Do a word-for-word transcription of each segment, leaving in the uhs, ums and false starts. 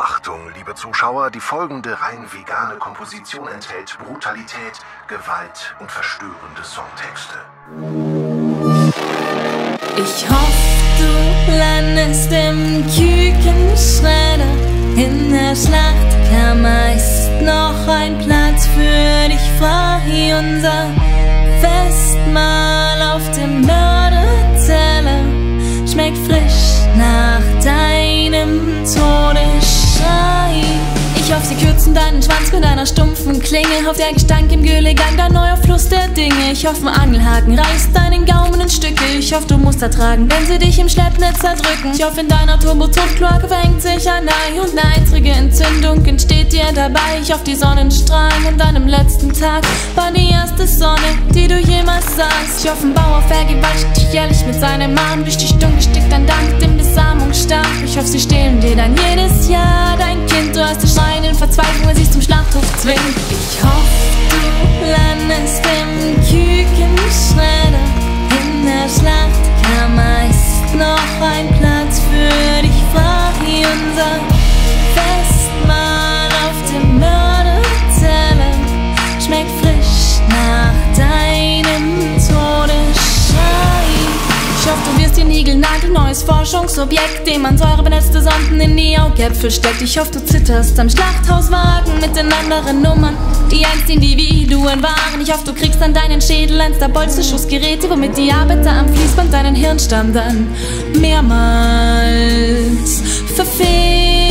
Achtung, liebe Zuschauer, die folgende rein vegane Komposition enthält Brutalität, Gewalt und verstörende Songtexte. Ich hoffe, du landest im Kükenschredder. In der Schlachtkammer ist noch ein Platz für dich frei. Unser Festmahl auf dem Mörderteller schmeckt frisch nach deinem Todesschrei. Ich hoffe, sie kürzen deinen Schwanz mit einer stumpfen Klinge. Hoffe, der Gestank im Güllegang, dein neuer Fluss der Dinge. Ich hoffe, ein Angelhaken reißt deinen Gaumen in Stücke. Ich hoffe, du musst ertragen, wenn sie dich im Schleppnetz zerdrücken. Ich hoffe, in deiner Turbo-Zuchtglocke fängt sich ein Ei. Und eine eitrige Entzündung entsteht dir dabei. Ich hoffe, die Sonnenstrahlen an deinem letzten Tag war die erste Sonne, die du jemals sahst. Ich hoffe, ein Bauer vergewaltigt dich jährlich mit seinem Arm. Wisch dich dumm, gestickt dein Darm mit dem Besamungsstab. Ich hoffe, sie stehlen dir dann jedes Jahr dein Kind. Du hast dich in Verzweiflung, als ich zum Schlachthof zwing. Ich hoffe, du landest im Kükenschredder. In der Schlachtkammer ist noch ein Platz für dich frei. Unser Festmahl auf dem Mörderteller schmeckt frisch nach deinem Todesschrei. Ich hoffe, du wirst den Igelnagel, neues Forschungsobjekt, dem man säurebenetzte Sonden in die Augäpfel steckt. Ich hoffe, du zitterst am Schlachthauswagen mit den anderen Nummern, die einst Individuen waren. Ich hoffe, du kriegst an deinen Schädel eins der Bolzenschussgeräte, womit die Arbeiter am Fließband deinen Hirnstamm dann mehrmals verfehlen.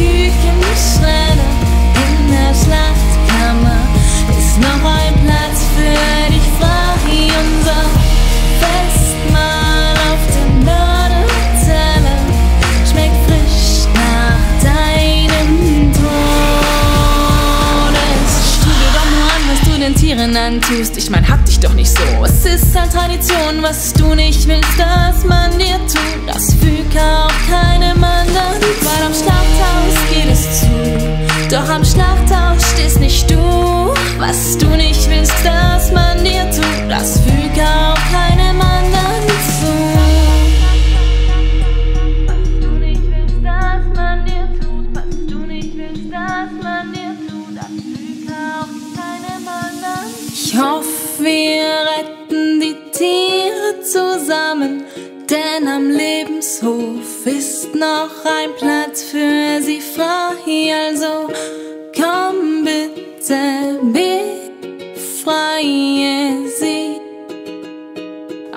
Kükenschredder, in der Schlachtkammer ist noch ein Platz für dich frei. Unser Festmahl auf dem Mörderteller schmeckt frisch nach deinem Todesschrei. Schau dir doch nur an, was du den Tieren antust. Ich mein, hab dich doch nicht so. Es ist halt Tradition, was du nicht willst, dass man dir tut. Das fügt auch keinem anderen. Weil am Schlachthaus geht es zu, doch am Schlachthaus stehst nicht du. Was du nicht willst, dass man dir tut, das fügt auch keinem anderen zu. Was du nicht willst, dass man dir tut, was du nicht willst, dass man dir tut, das fügt auch keinem anderen zu. Ich hoffe, wir retten die Tiere zusammen. Denn am Lebenshof ist noch ein Platz für sie frei, also komm bitte, befreie sie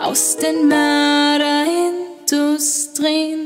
aus den Mörderindustrien.